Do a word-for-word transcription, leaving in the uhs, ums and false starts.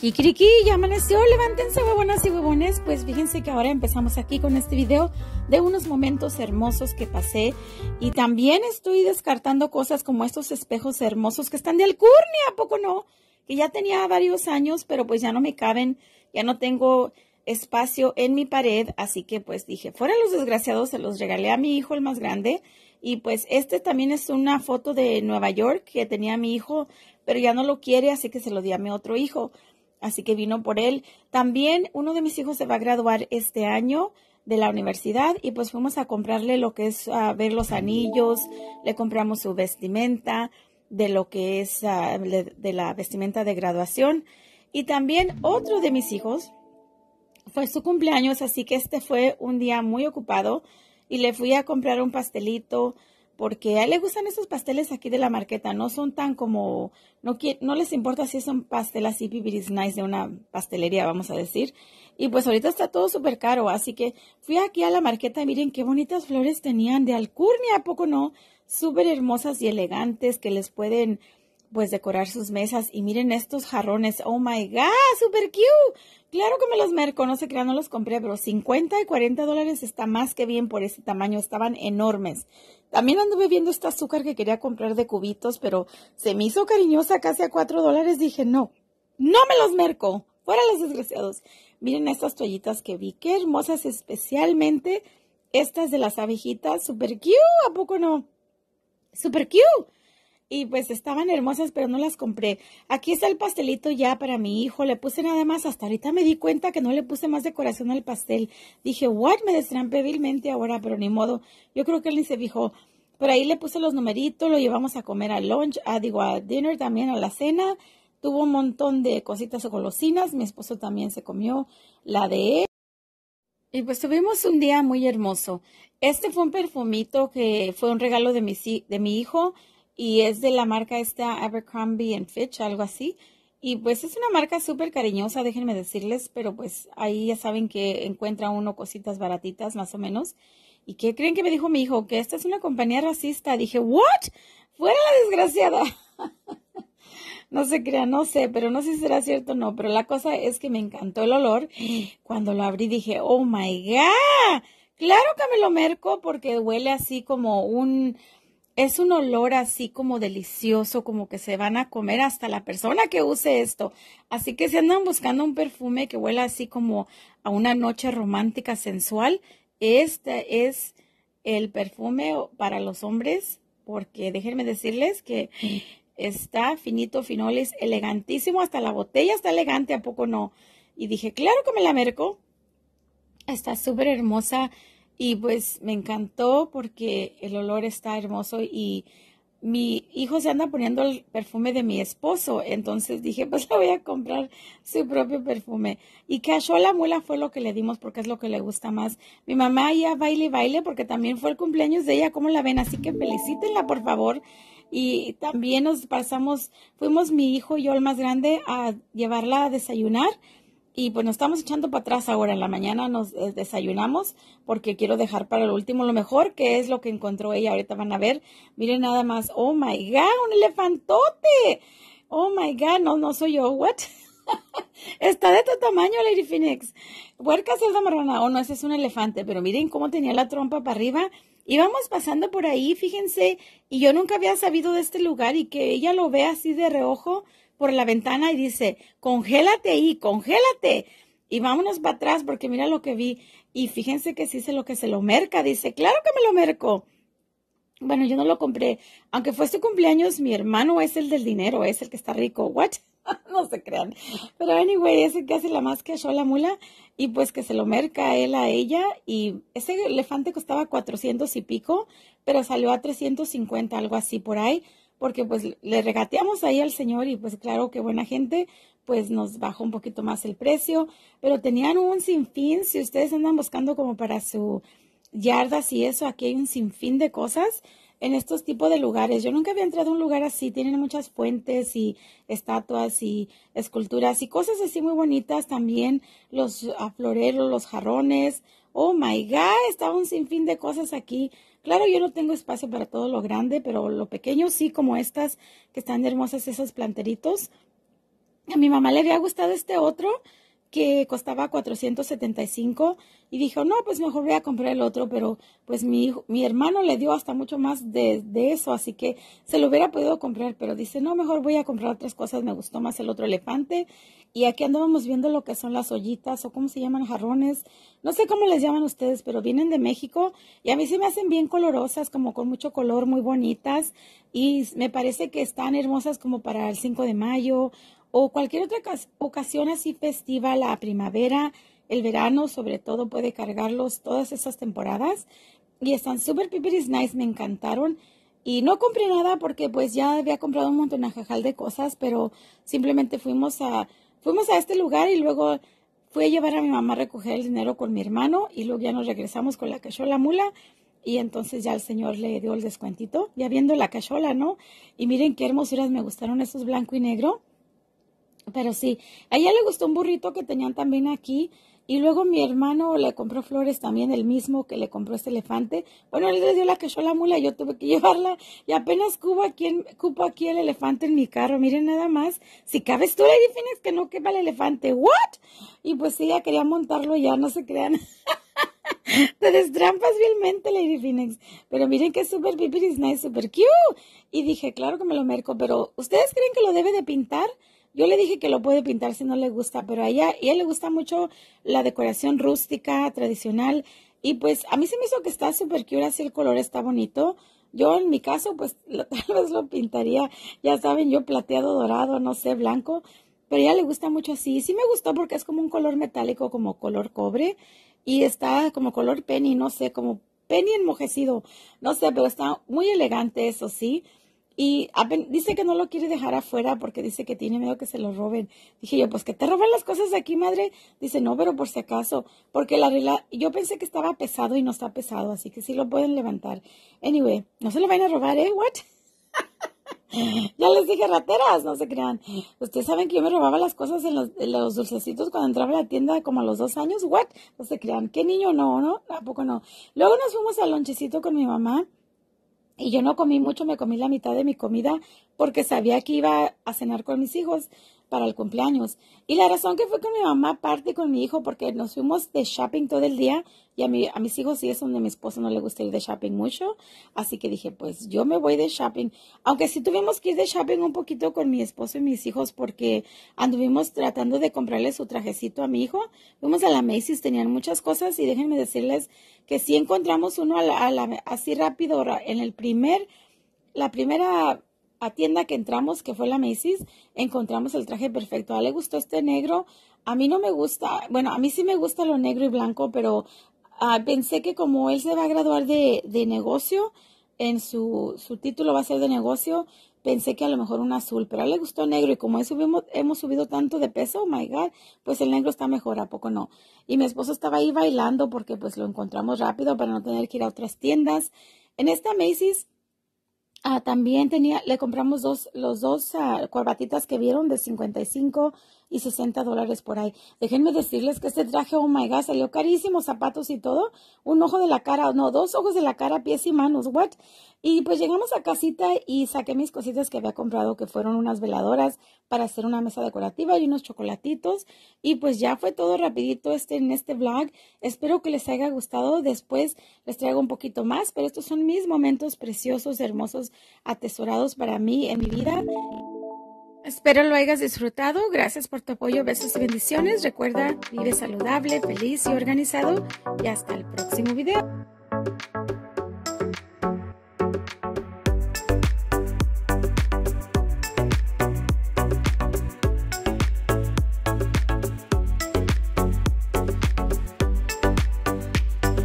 Kikiriki, ya amaneció, levántense huevonas y huevones. Pues fíjense que ahora empezamos aquí con este video de unos momentos hermosos que pasé. Y también estoy descartando cosas como estos espejos hermosos que están de alcurnia, ¿a poco no? Que ya tenía varios años, pero pues ya no me caben, ya no tengo espacio en mi pared. Así que pues dije, fuera los desgraciados, se los regalé a mi hijo, el más grande. Y pues este también es una foto de Nueva York que tenía mi hijo, pero ya no lo quiere, así que se lo di a mi otro hijo. Así que vino por él. También uno de mis hijos se va a graduar este año de la universidad y pues fuimos a comprarle lo que es a ver los anillos, le compramos su vestimenta de lo que es uh, de la vestimenta de graduación. Y también otro de mis hijos fue su cumpleaños, así que este fue un día muy ocupado y le fui a comprar un pastelito, porque a él le gustan esos pasteles aquí de la marqueta. No son tan como, no, no les importa si es un pastel así, pipiris nice de una pastelería, vamos a decir. Y pues ahorita está todo súper caro, así que fui aquí a la marqueta y miren qué bonitas flores tenían de alcurnia, ¿a poco no? Súper hermosas y elegantes que les pueden, pues, decorar sus mesas. Y miren estos jarrones, oh my God, súper cute. Claro que me los merco, no se crean, no los compré, pero cincuenta y cuarenta dólares está más que bien por ese tamaño, estaban enormes. También anduve viendo este azúcar que quería comprar de cubitos, pero se me hizo cariñosa casi a cuatro dólares. Dije, no, no me los merco. Fuera los desgraciados. Miren estas toallitas que vi. Qué hermosas, especialmente estas de las abejitas. Super cute, ¿a poco no? Super cute. Y pues estaban hermosas, pero no las compré. Aquí está el pastelito ya para mi hijo. Le puse nada más. Hasta ahorita me di cuenta que no le puse más decoración al pastel. Dije, what? Me destrampé vilmente ahora, pero ni modo. Yo creo que él ni se fijó. Por ahí le puse los numeritos. Lo llevamos a comer al lunch. Ah, digo, a dinner también, a la cena. Tuvo un montón de cositas o golosinas. Mi esposo también se comió la de él. Y pues tuvimos un día muy hermoso. Este fue un perfumito que fue un regalo de mi, de mi hijo. Y es de la marca esta Abercrombie and Fitch, algo así. Y pues es una marca súper cariñosa, déjenme decirles. Pero pues ahí ya saben que encuentra uno cositas baratitas, más o menos. ¿Y qué creen que me dijo mi hijo? Que esta es una compañía racista. Dije, ¿what? ¡Fuera la desgraciada! No se crean, no sé, pero no sé si será cierto o no. Pero la cosa es que me encantó el olor. Cuando lo abrí dije, ¡oh my God! Claro que me lo merco porque huele así como un... Es un olor así como delicioso, como que se van a comer hasta la persona que use esto. Así que si andan buscando un perfume que huela así como a una noche romántica sensual, este es el perfume para los hombres. Porque déjenme decirles que está finito, finolis, elegantísimo. Hasta la botella está elegante, ¿a poco no? Y dije, claro que me la merco. Está súper hermosa. Y pues me encantó porque el olor está hermoso y mi hijo se anda poniendo el perfume de mi esposo. Entonces dije, pues le voy a comprar su propio perfume. Y cachola mula fue lo que le dimos porque es lo que le gusta más. Mi mamá ya baile y baile porque también fue el cumpleaños de ella. ¿Cómo la ven? Así que felicítenla, por favor. Y también nos pasamos, fuimos mi hijo y yo, el más grande, a llevarla a desayunar. Y pues nos estamos echando para atrás ahora. En la mañana nos desayunamos porque quiero dejar para el último lo mejor, que es lo que encontró ella. Ahorita van a ver. Miren nada más. ¡Oh, my God! ¡Un elefantote! ¡Oh, my God! No, no soy yo. ¿What? Está de tu tamaño, Lady Phoenix. Puerca celda marrona. Oh, no, ese es un elefante. Pero miren cómo tenía la trompa para arriba. Íbamos pasando por ahí, fíjense. Y yo nunca había sabido de este lugar y que ella lo ve así de reojo por la ventana y dice, congélate ahí, congélate. Y vámonos para atrás porque mira lo que vi. Y fíjense que sí sé lo que se lo merca. Dice, claro que me lo merco. Bueno, yo no lo compré. Aunque fue su cumpleaños, mi hermano es el del dinero, es el que está rico. ¿What? No se crean. Pero anyway, es el que hace la más que yo la mula. Y pues que se lo merca él a ella. Y ese elefante costaba cuatrocientos y pico, pero salió a trescientos cincuenta, algo así por ahí. Porque pues le regateamos ahí al señor y pues claro que buena gente, pues nos bajó un poquito más el precio. Pero tenían un sinfín, si ustedes andan buscando como para su yardas y eso, aquí hay un sinfín de cosas en estos tipos de lugares. Yo nunca había entrado a un lugar así, tienen muchas fuentes y estatuas y esculturas y cosas así muy bonitas también, los floreros, los jarrones. Oh my God, estaba un sinfín de cosas aquí. Claro, yo no tengo espacio para todo lo grande, pero lo pequeño sí, como estas que están hermosas, esos planteritos. A mi mamá le había gustado este otro que costaba cuatrocientos setenta y cinco y dijo, no, pues mejor voy a comprar el otro, pero pues mi, mi hermano le dio hasta mucho más de, de eso, así que se lo hubiera podido comprar, pero dice, no, mejor voy a comprar otras cosas, me gustó más el otro elefante. Y aquí andábamos viendo lo que son las ollitas o cómo se llaman, jarrones, no sé cómo les llaman ustedes, pero vienen de México y a mí se me hacen bien colorosas, como con mucho color, muy bonitas, y me parece que están hermosas como para el cinco de mayo o cualquier otra ocasión así festiva, la primavera, el verano, sobre todo puede cargarlos todas esas temporadas. Y están súper pipiris nice, me encantaron. Y no compré nada porque pues ya había comprado un montonajajal de cosas, pero simplemente fuimos a, fuimos a este lugar y luego fui a llevar a mi mamá a recoger el dinero con mi hermano y luego ya nos regresamos con la cachola mula. Y entonces ya el señor le dio el descuentito, ya viendo la cachola, ¿no? Y miren qué hermosuras, me gustaron esos blanco y negro. Pero sí, a ella le gustó un burrito que tenían también aquí. Y luego mi hermano le compró flores también, el mismo que le compró este elefante. Bueno, él le dio la cachola mula, yo tuve que llevarla. Y apenas cupo aquí, en, cupo aquí el elefante en mi carro. Miren nada más, si cabes tú, Lady Phoenix, que no quepa el elefante. ¿What? Y pues ella quería montarlo ya, no se crean. Te destrampas vilmente, Lady Phoenix. Pero miren que súper pipiris nice, súper cute. Y dije, claro que me lo merco, pero ¿ustedes creen que lo debe de pintar? Yo le dije que lo puede pintar si no le gusta, pero a ella, a ella le gusta mucho la decoración rústica, tradicional. Y pues a mí se me hizo que está súper cute, así el color está bonito. Yo en mi caso, pues lo, tal vez lo pintaría, ya saben, yo plateado, dorado, no sé, blanco. Pero a ella le gusta mucho así. Sí me gustó porque es como un color metálico, como color cobre. Y está como color penny, no sé, como penny enmojecido. No sé, pero está muy elegante, eso sí. Y dice que no lo quiere dejar afuera porque dice que tiene miedo que se lo roben. Dije yo, pues que te roban las cosas de aquí, madre. Dice, no, pero por si acaso. Porque la, la yo pensé que estaba pesado y no está pesado, así que sí lo pueden levantar. Anyway, no se lo vayan a robar, ¿eh? ¿What? Ya les dije, rateras, no se crean. Ustedes saben que yo me robaba las cosas en los, en los dulcecitos cuando entraba a la tienda como a los dos años. ¿What? No se crean. ¿Qué niño no, no? ¿A poco no? Luego nos fuimos al lonchecito con mi mamá. Y yo no comí mucho, me comí la mitad de mi comida porque sabía que iba a cenar con mis hijos para el cumpleaños. Y la razón que fue con mi mamá, aparte con mi hijo, porque nos fuimos de shopping todo el día. Y a, mi, a mis hijos sí es donde mi esposo no le gusta ir de shopping mucho. Así que dije, pues yo me voy de shopping. Aunque sí tuvimos que ir de shopping un poquito con mi esposo y mis hijos porque anduvimos tratando de comprarle su trajecito a mi hijo. Fuimos a la Macy's, tenían muchas cosas y déjenme decirles que sí encontramos uno a la, a la, así rápido en el primer, la primera a tienda que entramos, que fue la Macy's, encontramos el traje perfecto. A él le gustó este negro, a mí no me gusta, bueno, a mí sí me gusta lo negro y blanco, pero uh, pensé que como él se va a graduar de, de negocio, en su, su título va a ser de negocio, pensé que a lo mejor un azul, pero a él le gustó negro y como subimos, hemos subido tanto de peso, oh my God, pues el negro está mejor, ¿a poco no? Y mi esposo estaba ahí bailando porque pues lo encontramos rápido para no tener que ir a otras tiendas. En esta Macy's, Ah, también tenía, le compramos dos, los dos ah, corbatitas que vieron de cincuenta y cinco y sesenta dólares por ahí. Déjenme decirles que este traje, oh my God, salió carísimo, zapatos y todo. Un ojo de la cara, no, dos ojos de la cara, pies y manos, what? Y pues llegamos a casita y saqué mis cositas que había comprado, que fueron unas veladoras para hacer una mesa decorativa y unos chocolatitos. Y pues ya fue todo rapidito este, en este vlog. Espero que les haya gustado. Después les traigo un poquito más, pero estos son mis momentos preciosos, hermosos, atesorados para mí en mi vida. Espero lo hayas disfrutado. Gracias por tu apoyo, besos y bendiciones. Recuerda, vive saludable, feliz y organizado. Y hasta el próximo video.